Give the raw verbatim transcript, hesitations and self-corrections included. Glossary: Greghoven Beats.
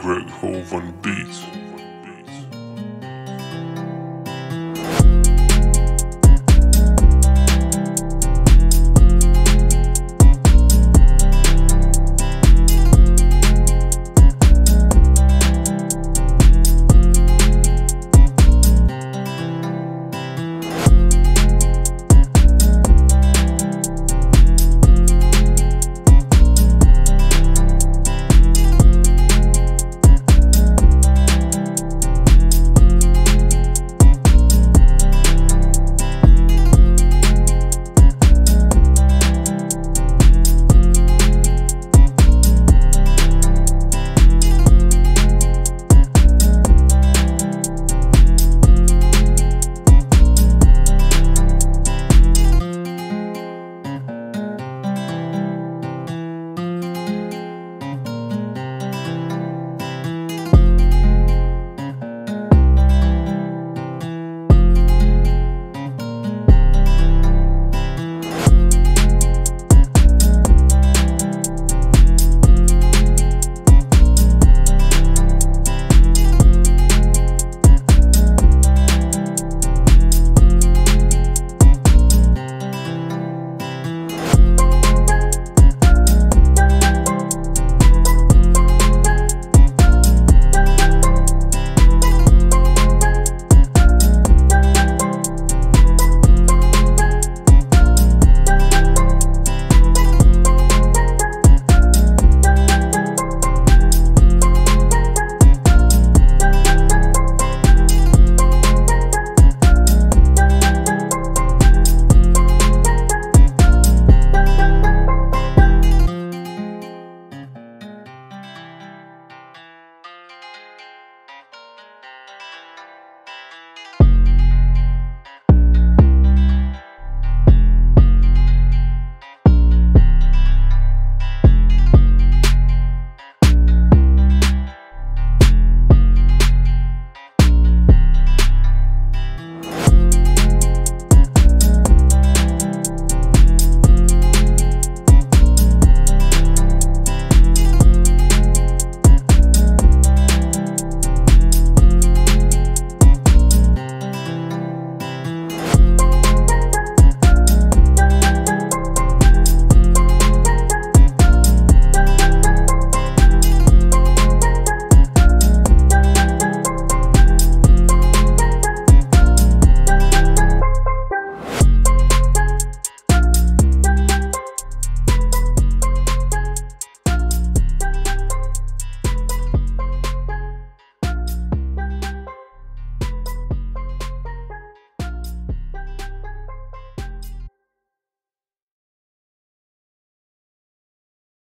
Greghoven Beats.